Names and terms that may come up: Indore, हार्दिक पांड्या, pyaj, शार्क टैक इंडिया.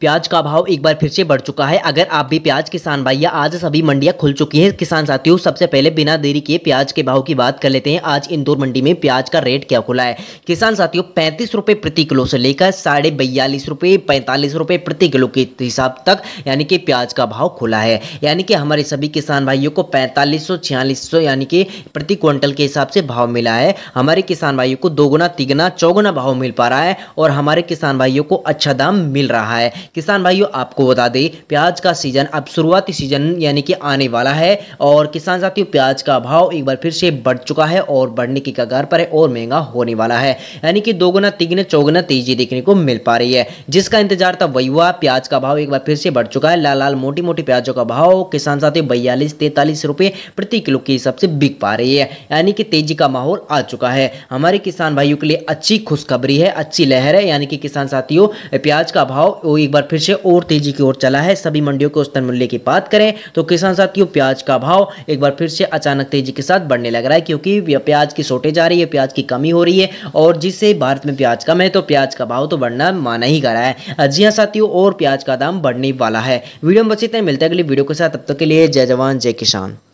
प्याज का भाव एक बार फिर से बढ़ चुका है। अगर आप भी प्याज किसान भैया, आज सभी मंडियां खुल चुकी हैं। किसान साथियों, सबसे पहले बिना देरी किए प्याज के भाव की बात कर लेते हैं। आज इंदौर मंडी में प्याज का रेट क्या खुला है? किसान साथियों, 35 रुपये प्रति किलो से लेकर 42.5 रुपये, 45 रुपये प्रति किलो के हिसाब तक यानी कि प्याज का भाव खुला है। यानी कि हमारे सभी किसान भाइयों को 4500, 4600 यानी कि प्रति क्विंटल के हिसाब से भाव मिला है। हमारे किसान भाइयों को दोगुना, तिगुना, चौगुना भाव मिल पा रहा है और हमारे किसान भाइयों को अच्छा दाम मिल रहा है। किसान भाइयों, आपको बता दें प्याज का सीजन अब शुरुआती सीजन यानी कि आने वाला है और किसान साथियों प्याज का भाव एक बार फिर से बढ़ चुका है और बढ़ने की कगार पर है और महंगा होने वाला है। यानी कि दोगुना, तिगुना, चौगुना तेजी देखने को मिल पा रही है। जिसका इंतजार था वही हुआ, प्याज का भाव एक बार फिर से बढ़ चुका है। लाल लाल मोटी मोटी प्याजों का भाव किसान साथियों 42-43 रुपये प्रति किलो के हिसाब से बिक पा रही है। यानी कि तेजी का माहौल आ चुका है। हमारे किसान भाइयों के लिए अच्छी खुशखबरी है, अच्छी लहर है। यानी कि किसान साथियों प्याज का भाव एक बार फिर से और तेजी की ओर चला है। सभी मंडियों के औसतन मूल्य की बात करें तो किसान साथियों प्याज का भाव एक बार फिर से अचानक तेजी के साथ बढ़ने लग रहा है, क्योंकि प्याज की शॉर्टेज आ रही है, प्याज की कमी हो रही है और जिससे भारत में प्याज कम है तो प्याज का भाव तो बढ़ना माना ही कर रहा है। जी हाँ साथियों, और प्याज का दाम बढ़ने वाला है। वीडियो में बस इतना ही, मिलता है अगली वीडियो के साथ। तब तक के लिए जय जवान, जय किसान।